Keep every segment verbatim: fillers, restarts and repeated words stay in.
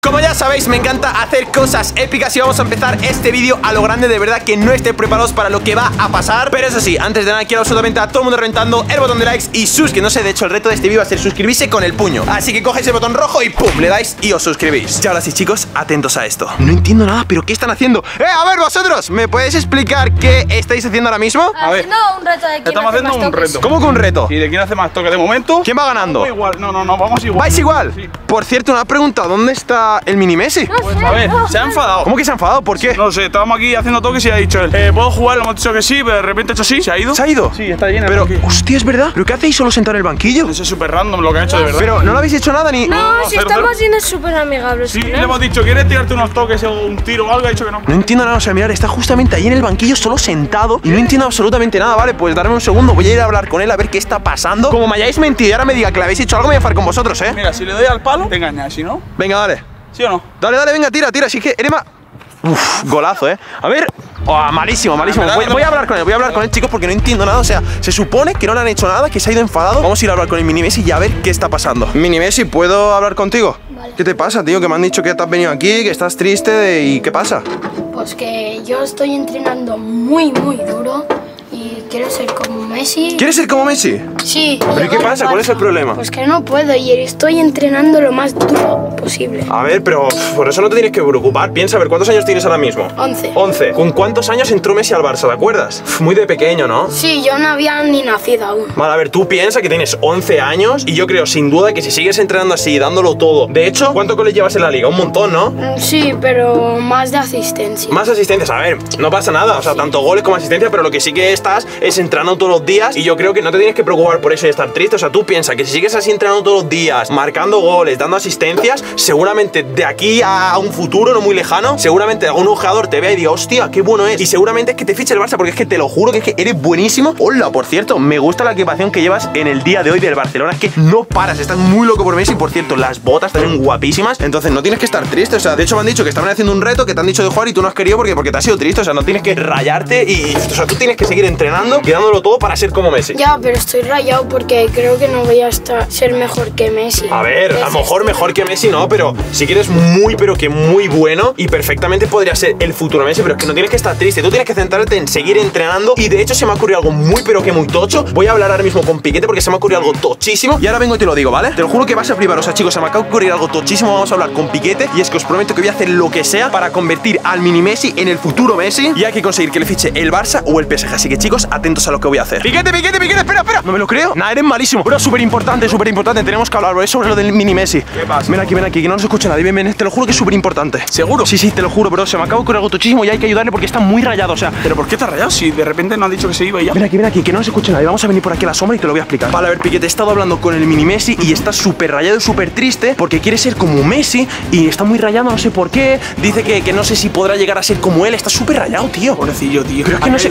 Como ya sabéis, me encanta hacer cosas épicas y vamos a empezar este vídeo a lo grande. De verdad que no estéis preparados para lo que va a pasar, pero eso sí, antes de nada quiero absolutamente a todo el mundo reventando el botón de likes y sus, que no sé, de hecho el reto de este vídeo va a ser suscribirse con el puño, así que cogéis el botón rojo y pum, le dais y os suscribís. Y ahora sí, chicos, atentos a esto. No entiendo nada, pero ¿qué están haciendo? Eh, a ver, vosotros, ¿me podéis explicar qué estáis haciendo ahora mismo? A ver, no, un reto de quién estamos hace haciendo más un toques. Reto. ¿Cómo que un reto? ¿Y de quién hace más toques? De momento, ¿quién va ganando? Vamos igual, no, no, no, vamos igual. ¿Vais igual? Sí. Por cierto, una pregunta, ¿dónde está el Mini Messi? No pues, sé, a ver, no, se ha enfadado. ¿Cómo que se ha enfadado? ¿Por qué? No sé, estábamos aquí haciendo toques y ha dicho él, eh, ¿puedo jugar? Lo hemos dicho que sí, pero de repente ha hecho sí. ¿Se ha ido? ¿Se ha ido? Sí, está lleno. Pero, banquillo. Hostia, ¿es verdad? ¿Pero qué hacéis solo sentado en el banquillo? Eso es súper random lo que ha hecho, de verdad. Pero no lo habéis hecho nada ni... No, no, no si cero, estamos siendo súper amigables. Sí, le hemos dicho, ¿quieres tirarte unos toques o un tiro o algo? Ha dicho que no. No entiendo nada, o sea, mirar, está justamente ahí en el banquillo solo sentado y no entiendo absolutamente nada, ¿vale? Pues darme un segundo, voy a ir a hablar con él a ver qué está pasando. Como me hayáis mentido y ahora me diga que le habéis hecho algo, me voy a far con vosotros, ¿eh? Mira, si le doy al palo, te engañas, si no... Venga, dale. ¿Sí o no? Dale, dale, venga, tira, tira. Así que eres más... Uf, golazo, eh. A ver... Oh, malísimo, malísimo. Voy, voy a hablar con él, voy a hablar con él, chicos, porque no entiendo nada. O sea, se supone que no le han hecho nada, que se ha ido enfadado. Vamos a ir a hablar con el Mini Messi y a ver qué está pasando. Mini Messi, ¿puedo hablar contigo? Vale. ¿Qué te pasa, tío? Que me han dicho que te has venido aquí, que estás triste y... ¿qué pasa? Pues que yo estoy entrenando muy, muy duro y quiero ser como Messi. ¿Quieres ser como Messi? Sí. ¿Pero y qué pasa? ¿Cuál es el problema? Pues que no puedo y estoy entrenando lo más duro posible. A ver, pero por eso no te tienes que preocupar. Piensa, a ver, ¿cuántos años tienes ahora mismo? once. once. ¿Con cuántos años entró Messi al Barça, te acuerdas? Muy de pequeño, ¿no? Sí, yo no había ni nacido aún. Vale, a ver, tú piensa que tienes once años y yo creo, sin duda, que si sigues entrenando así, dándolo todo. De hecho, ¿cuánto goles llevas en la liga? Un montón, ¿no? Sí, pero más de asistencia. Más asistencias, a ver, no pasa nada. O sea, sí, tanto goles como asistencia, pero lo que sí que estás es entrenando todos los días y yo creo que no te tienes que preocupar por eso y estar triste. O sea, tú piensa que si sigues así entrenando todos los días, marcando goles, dando asistencias, seguramente de aquí a un futuro no muy lejano, seguramente algún jugador te vea y diga, hostia, qué bueno es, y seguramente es que te fiche el Barça, porque es que te lo juro que es que eres buenísimo. Hola, por cierto, me gusta la equipación que llevas en el día de hoy del Barcelona, es que no paras, estás muy loco por Messi. Por cierto, las botas también guapísimas, entonces no tienes que estar triste. O sea, de hecho me han dicho que estaban haciendo un reto, que te han dicho de jugar y tú no has querido porque, porque te has sido triste. O sea, no tienes que rayarte y, o sea, tú tienes que seguir entrenando y dándolo todo para ser como Messi. Ya, pero estoy rayado porque creo que no voy a estar, ser mejor que Messi. A ver, a lo mejor mejor que Messi no, pero si quieres muy, pero que muy bueno y perfectamente podría ser el futuro Messi, pero es que no tienes que estar triste, tú tienes que centrarte en seguir entrenando. Y de hecho se me ha ocurrido algo muy, pero que muy tocho. Voy a hablar ahora mismo con Piqué porque se me ha ocurrido algo tochísimo y ahora vengo y te lo digo, ¿vale? Te lo juro que vas a flipar, o sea, chicos, se me acaba de ocurrir algo tochísimo. Vamos a hablar con Piqué y es que os prometo que voy a hacer lo que sea para convertir al Mini Messi en el futuro Messi y hay que conseguir que le fiche el Barça o el P S G, así que chicos, atentos a lo que voy a hacer. Piquete, piquete, piquete, espera, espera. No me lo creo. Nah, eres malísimo. Pero súper importante, súper importante. Tenemos que hablar sobre lo del Mini Messi. ¿Qué pasa? Ven aquí, ven aquí, que no nos escucha nadie. Ven, ven, te lo juro que es súper importante. ¿Seguro? Sí, sí, te lo juro, bro. Se me acaba de ocurrir algo tochísimo y hay que ayudarle porque está muy rayado. O sea, ¿pero por qué está rayado? Si de repente no han dicho que se iba y ya. Ven aquí, ven aquí, que no nos escucha nadie. Vamos a venir por aquí a la sombra y te lo voy a explicar. Vale, a ver, Piquete, he estado hablando con el Mini Messi y está súper rayado y súper triste porque quiere ser como Messi y está muy rayado, no sé por qué. Dice que, que no sé si podrá llegar a ser como él. Está súper rayado, tío. Pobrecillo, tío. Pero es que no sé.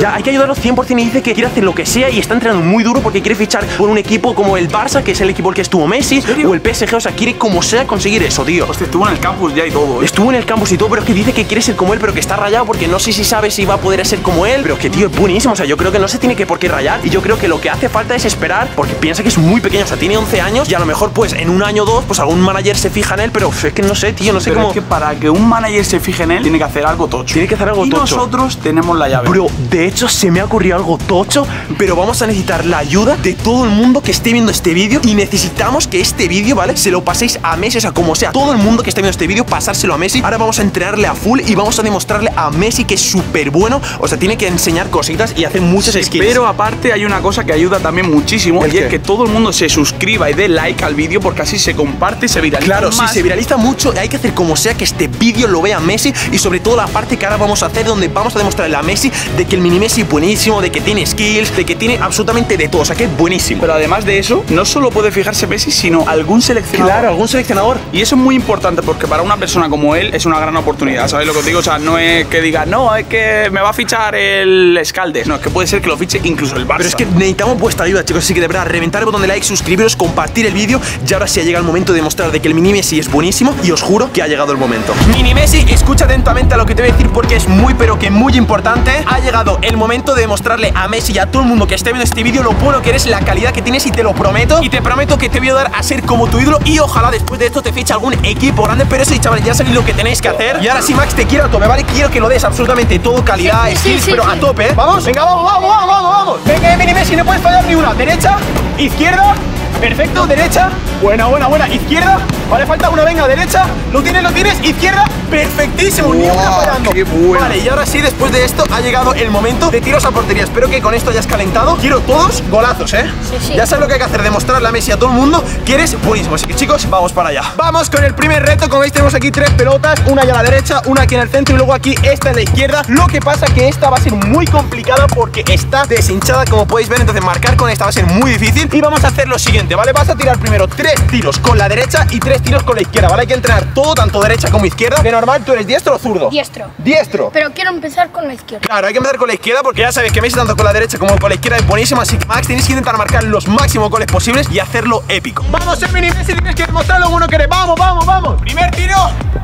Ya, hay que ayudarlo cien por cien y dice que quiere hacer lo que sea y está entrenando muy duro porque quiere fichar por un equipo como el Barça, que es el equipo el que estuvo Messi, o el P S G. O sea, quiere como sea conseguir eso, tío. Hostia, estuvo en el campus ya y todo, ¿eh? Estuvo en el campus y todo, pero es que dice que quiere ser como él, pero que está rayado porque no sé si sabe si va a poder ser como él. Pero es que, tío, es buenísimo. O sea, yo creo que no se tiene que por qué rayar y yo creo que lo que hace falta es esperar porque piensa que es muy pequeño. O sea, tiene once años y a lo mejor, pues, en un año o dos, pues algún manager se fija en él, pero es que no sé, tío, no sé pero cómo. Es que para que un manager se fije en él, tiene que hacer algo tocho. Tiene que hacer algo y tocho. Nosotros tenemos la llave. Bro, de hecho, se me ha ocurrido algo tocho, pero vamos a necesitar la ayuda de todo el mundo que esté viendo este vídeo y necesitamos que este vídeo, ¿vale?, se lo paséis a Messi. O sea, como sea, todo el mundo que esté viendo este vídeo, pasárselo a Messi. Ahora vamos a entrenarle a full y vamos a demostrarle a Messi que es súper bueno. O sea, tiene que enseñar cositas y hacer muchas sí, skills. Pero aparte hay una cosa que ayuda también muchísimo y es que todo el mundo se suscriba y dé like al vídeo porque así se comparte y se viraliza. Claro, más. Si se viraliza mucho, hay que hacer como sea que este vídeo lo vea Messi y sobre todo la parte que ahora vamos a hacer donde vamos a demostrarle a Messi de que el Mini Messi es buenísimo, de que tiene skills, de que tiene absolutamente de todo, o sea que es buenísimo. Pero además de eso, no solo puede fijarse Messi, sino algún seleccionador. Claro, algún seleccionador. Y eso es muy importante porque para una persona como él es una gran oportunidad, ¿sabéis lo que os digo? O sea, no es que diga, no, es que me va a fichar el Escaldes, no, es que puede ser que lo fiche incluso el Barça. Pero es que necesitamos vuestra ayuda, chicos, así que de verdad, reventar el botón de like, suscribiros, compartir el vídeo y ahora sí ha llegado el momento de demostrar de que el Mini Messi es buenísimo y os juro que ha llegado el momento. Mini Messi, escucha atentamente a lo que te voy a decir porque es muy pero que muy importante. Ha llegado el momento de demostrar demostrarle a Messi y a todo el mundo que esté viendo este vídeo lo bueno que eres, la calidad que tienes, y te lo prometo. Y te prometo que te voy a dar a ser como tu ídolo, y ojalá después de esto te fiche algún equipo grande. Pero eso, chavales, ya sabéis lo que tenéis que hacer. Y ahora sí, Max, te quiero a tope, ¿vale? Quiero que lo des absolutamente todo, calidad, sí, sí, skills, sí, pero sí, a tope, ¿eh? Vamos, venga, vamos, vamos, vamos, vamos. Venga, Mini Messi, no puedes fallar ni una. Derecha, izquierda. Perfecto, derecha, buena, buena, buena, izquierda, vale, falta una, venga, derecha, lo tienes, lo tienes, izquierda, perfectísimo, wow, ni una parando. Qué bueno. Vale, y ahora sí, después de esto ha llegado el momento de tiros a portería. Espero que con esto hayas calentado. Quiero todos golazos, ¿eh? Sí, sí. Ya sabes lo que hay que hacer, demostrarle a Messi a todo el mundo que eres buenísimo. Así que, chicos, vamos para allá. Vamos con el primer reto. Como veis, tenemos aquí tres pelotas, una ya a la derecha, una aquí en el centro y luego aquí esta en la izquierda. Lo que pasa que esta va a ser muy complicada porque está deshinchada, como podéis ver. Entonces marcar con esta va a ser muy difícil. Y vamos a hacer lo siguiente, ¿vale? Vas a tirar primero tres tiros con la derecha y tres tiros con la izquierda, ¿vale? Hay que entrenar todo, tanto derecha como izquierda. De normal, ¿tú eres diestro o zurdo? Diestro. Diestro. Pero quiero empezar con la izquierda. Claro, hay que empezar con la izquierda porque ya sabéis que Messi tanto con la derecha como con la izquierda es buenísimo. Así que, Max, tienes que intentar marcar los máximos goles posibles y hacerlo épico. Vamos, eh, Mini Messi, tienes que demostrar lo bueno que eres. Vamos, vamos, vamos. Primer tiro.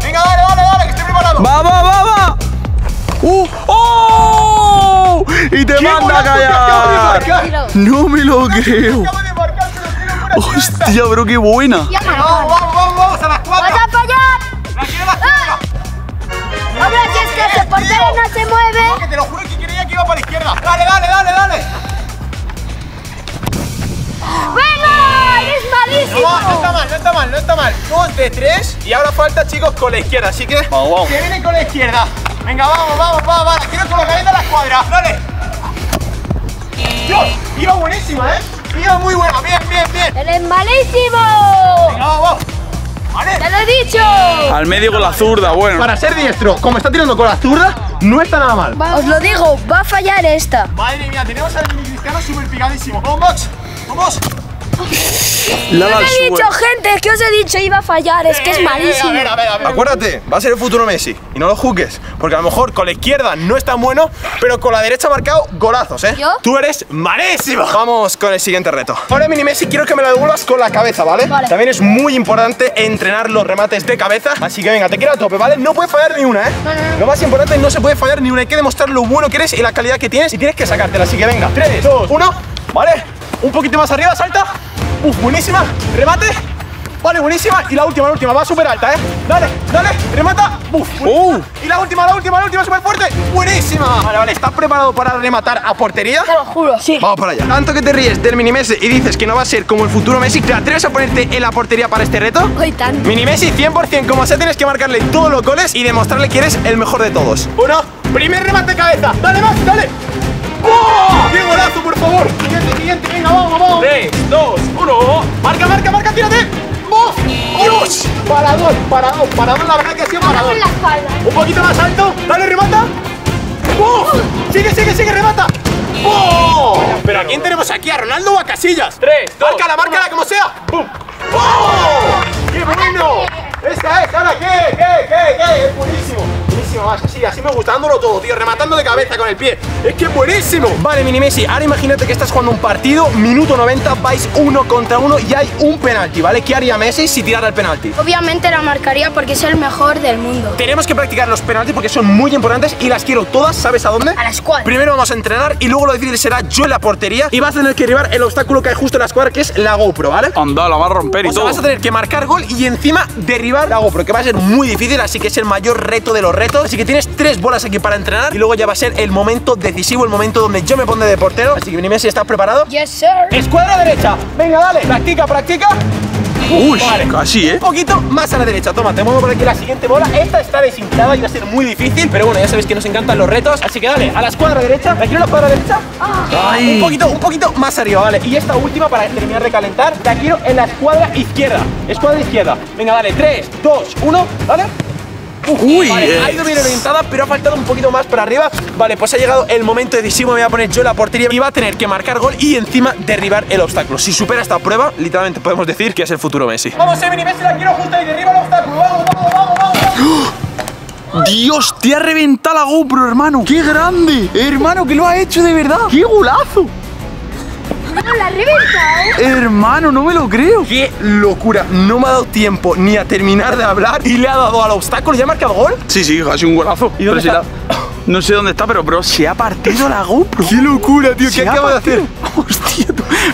Venga, dale, dale, dale, que estoy preparado. Vamos, vamos. ¡Uh! ¡Oh! Y te manda a callar. No me lo creo. Hostia, bro, qué buena. Vamos, vamos, vamos, vamos a las cuatro. ¡Vas a fallar! ¡Ah! Hombre, si es que ese portero no se mueve. No, que te lo juro que quería que iba para la izquierda. Dale, dale, dale, dale. ¡Bueno! ¡Eres malísimo! No, no está mal, no está mal, no está mal. Dos de tres. Y ahora falta, chicos, con la izquierda. Así que vamos, vamos. Que viene con la izquierda. Venga, vamos, vamos, vamos, vamos. Quiero colocar en la escuadra. Dale. Dios, iba buenísima, ¿eh? Mira, muy buena, bien, bien, bien. ¡Eres malísimo! Venga, vamos. Vale. ¡Te lo he dicho! Al medio con la zurda, bueno. Para ser diestro, como está tirando con la zurda, no está nada mal. Va, os lo digo, va a fallar esta. Madre mía, tenemos al Cristiano súper picadísimo. ¡Vamos, Max! ¡Vamos! Yo os he dicho, gente, es que os he dicho iba a fallar, es que es malísimo. A ver, a ver, a ver. Acuérdate, va a ser el futuro Messi y no lo juzgues, porque a lo mejor con la izquierda no es tan bueno, pero con la derecha ha marcado golazos, ¿eh? ¿Yo? Tú eres malísimo. Vamos con el siguiente reto. Ahora, Mini Messi, quiero que me lo devuelvas con la cabeza, ¿vale? Vale. También es muy importante entrenar los remates de cabeza, así que venga, te quiero a tope, ¿vale? No puedes fallar ni una, ¿eh? No, no, no. Lo más importante, no se puede fallar ni una, hay que demostrar lo bueno que eres y la calidad que tienes y tienes que sacártela, así que venga, tres, dos, uno, ¿vale? Un poquito más arriba, salta. Uf, buenísima, remate. Vale, buenísima. Y la última, la última, va súper alta, eh. Dale, dale, remata. Uf, oh. Y la última, la última, la última, súper fuerte. Buenísima. Vale, vale, ¿estás preparado para rematar a portería? Te lo juro, sí. Vamos para allá. Tanto que te ríes del Mini Messi y dices que no va a ser como el futuro Messi, ¿te atreves a ponerte en la portería para este reto? Hoy tanto. Mini Messi, cien por cien, como sea, tienes que marcarle todos los goles y demostrarle que eres el mejor de todos. Uno, primer remate de cabeza. Dale, más, dale. ¡Oh! ¡Qué golazo, por favor! Siguiente, siguiente, venga, vamos, vamos. tres, dos, uno. Marca, marca, marca, tírate. ¡Oh! ¡Dios! Parador, parador, parador, la verdad que ha sido parador. Un poquito más alto, dale, remata. ¡Oh! Sigue, sigue, sigue, remata. ¡Oh! Pero ¿a quién tenemos aquí? ¿A Ronaldo o a Casillas? tres, dos, márcala, márcala, como sea. ¡Bum! ¡Oh! ¡Qué bueno! ¡Esa es! ¡Ahora qué, qué, qué, qué! ¡Es buenísimo! Buenísimo, más así, así me gusta, dándolo todo, tío, rematando de cabeza con el pie. ¡Es que es buenísimo! Vale, Mini Messi, ahora imagínate que estás jugando un partido, minuto noventa, vais uno contra uno y hay un penalti, ¿vale? ¿Qué haría Messi si tirara el penalti? Obviamente la marcaría porque es el mejor del mundo. Tenemos que practicar los penaltis porque son muy importantes y las quiero todas, ¿sabes a dónde? A la escuadra. Primero vamos a entrenar y luego lo difícil será yo en la portería y vas a tener que derribar el obstáculo que hay justo en la escuadra, que es la GoPro, ¿vale? Anda, la vas a romper y todo. O sea, vas a tener que marcar gol y encima derribar la GoPro, que va a ser muy difícil, así que es el mayor reto de los retos. Así que tienes tres bolas aquí para entrenar y luego ya va a ser el momento decisivo, el momento donde yo me pondré de portero. Así que, Mini Messi, ¿estás preparado? Yes, sir. Escuadra derecha, venga, dale, practica, practica. Uy, vale, casi, ¿eh? Un poquito más a la derecha. Toma, te muevo por aquí la siguiente bola. Esta está deshinchada y va a ser muy difícil. Pero bueno, ya sabéis que nos encantan los retos. Así que dale, a la escuadra derecha. ¿La quiero la escuadra derecha? Ay. Un poquito, un poquito más arriba, vale. Y esta última, para terminar de calentar, la quiero en la escuadra izquierda. Escuadra izquierda. Venga, dale, tres, dos, uno, ¿vale? Uf, Uy, vale, yes. Ha ido bien orientada, pero ha faltado un poquito más para arriba. Vale, pues ha llegado el momento decisivo. Me voy a poner yo la portería y va a tener que marcar gol y encima derribar el obstáculo. Si supera esta prueba, literalmente podemos decir que es el futuro Messi. Vamos, eh, Mini Messi, la quiero justa y derriba el obstáculo. Vamos, vamos, vamos, vamos. Dios, te ha reventado la GoPro, hermano. ¡Qué grande! Hermano, que lo ha hecho de verdad. ¡Qué golazo! No, la reventado. Hermano, no me lo creo. Qué locura, no me ha dado tiempo ni a terminar de hablar y le ha dado al obstáculo. ¿Ya ha marcado gol? Sí, sí, ha sido un golazo. ¿Y dónde está? No sé dónde está, pero bro, se ha partido la GoPro. ¡Qué locura, tío! ¿Qué acaba de hacer? ¡Hostia!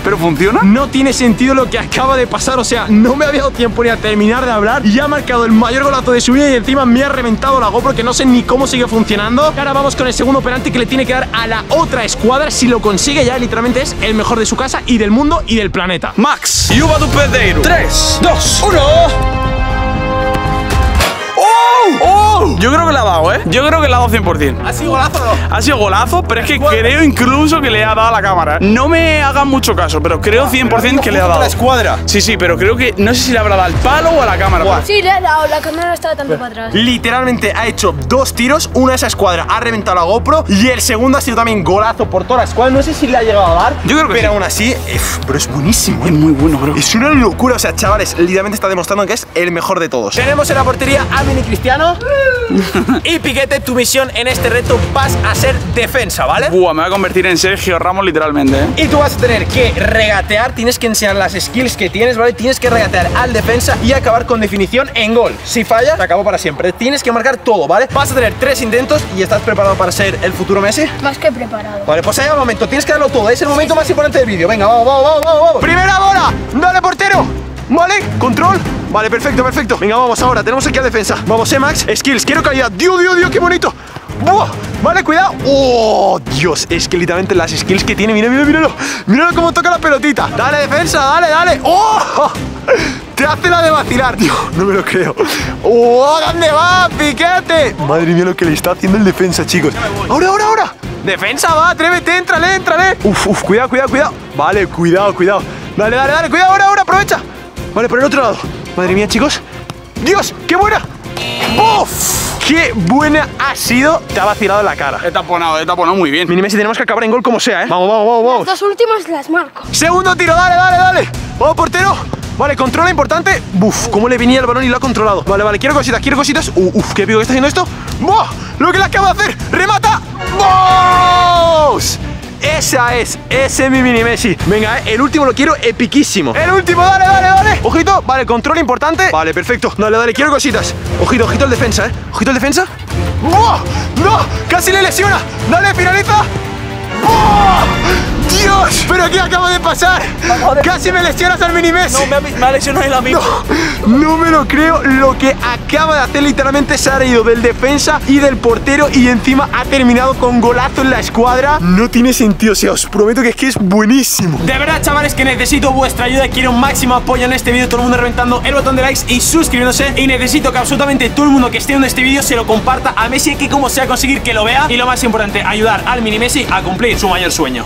¿Pero funciona? No tiene sentido lo que acaba de pasar. O sea, no me había dado tiempo ni a terminar de hablar y ya ha marcado el mayor golazo de su vida. Y encima me ha reventado la GoPro, que no sé ni cómo sigue funcionando. Ahora vamos con el segundo penalti que le tiene que dar a la otra escuadra. Si lo consigue ya, literalmente es el mejor de su casa y del mundo y del planeta. Max, Yuba tu Pedeiro. tres, dos, uno... ¡Oh! Yo creo que la ha dado, ¿eh? Yo creo que la ha dado cien por cien. ¿Ha sido golazo o no? Ha sido golazo, pero es que creo incluso que le ha dado a la cámara. No me hagan mucho caso, pero creo cien por cien que le ha dado. ¿A la escuadra? Sí, sí, pero creo que... No sé si le habrá dado al palo o a la cámara. Pero... Sí, le ha dado. La cámara no estaba tanto para atrás. Literalmente ha hecho dos tiros. Una a esa escuadra. Ha reventado la GoPro. Y el segundo ha sido también golazo por toda la escuadra. No sé si le ha llegado a dar. Yo creo que pero sí. Aún así... Ef, pero es buenísimo. Es muy bueno, bro. Es una locura. O sea, chavales, literalmente está demostrando que es el mejor de todos. Tenemos en la portería a Mini Cristiano. Y Piquete, tu misión en este reto vas a ser defensa, ¿vale? Buah, me voy a convertir en Sergio Ramos literalmente, ¿eh? Y tú vas a tener que regatear, tienes que enseñar las skills que tienes, ¿vale? Tienes que regatear al defensa y acabar con definición en gol. Si fallas, te acabó para siempre. Tienes que marcar todo, ¿vale? Vas a tener tres intentos y estás preparado para ser el futuro Messi. Más que preparado. Vale, pues ahí va el momento, tienes que darlo todo, es el momento más importante del vídeo. Venga, vamos, vamos, vamos, vamos. Primera bola, dale portero, ¿vale? Control. Vale, perfecto, perfecto. Venga, vamos ahora. Tenemos aquí a defensa. Vamos, eh, Max. Skills, quiero calidad. Dios, Dios, Dios, qué bonito. ¡Buah! Vale, cuidado. ¡Oh, Dios! Es que literalmente las skills que tiene. Mira, mira, míralo. Míralo cómo toca la pelotita. Dale, defensa, dale, dale. ¡Oh! Te hace la de vacilar, tío. No me lo creo. ¡Oh, dónde va, Piquete! Madre mía, lo que le está haciendo el defensa, chicos. Ahora, ahora, ahora. Defensa, va, atrévete, éntrale, éntrale. Uf, uf, cuidado, cuidado, cuidado. Vale, cuidado, cuidado. Dale, dale, dale, cuidado, ahora, ahora, aprovecha. Vale, por el otro lado. Madre mía, chicos. ¡Dios! ¡Qué buena! ¡Buf! ¡Qué buena ha sido! Te ha vacilado en la cara. He taponado, he taponado muy bien. Mini Messi, tenemos que acabar en gol como sea, ¿eh? Vamos, vamos, vamos, vamos. Las dos últimas las marco. Segundo tiro, dale, dale, dale. Vamos, portero. Vale, controla, importante. ¡Buf! Cómo le venía el balón y lo ha controlado. Vale, vale, quiero cositas, quiero cositas. Uh, ¡Uf! ¡Qué pico que está haciendo esto! ¡Buf! Lo que le acabo de hacer. ¡Remata! ¡Vamos! Esa es, ese es mi Mini Messi. Venga, eh, el último lo quiero epiquísimo. El último, dale, dale, dale. Ojito, vale, control importante. Vale, perfecto. Dale, dale, quiero cositas. Ojito, ojito el defensa, eh. Ojito el defensa. ¡Oh! ¡No! ¡Casi le lesiona! Dale, finaliza. ¡Oh! ¡Dios! ¿Pero qué acaba de pasar? Madre. ¡Casi me lesionas al Mini Messi! No, me ha, me ha lesionado el amigo. No, no me lo creo. Lo que acaba de hacer literalmente se ha ido del defensa y del portero y encima ha terminado con golazo en la escuadra. No tiene sentido, o sea, os prometo que es que es buenísimo. De verdad, chavales, que necesito vuestra ayuda. Quiero un máximo apoyo en este vídeo. Todo el mundo reventando el botón de likes y suscribiéndose. Y necesito que absolutamente todo el mundo que esté viendo este vídeo se lo comparta a Messi, que como sea conseguir que lo vea. Y lo más importante, ayudar al Mini Messi a cumplir su mayor sueño.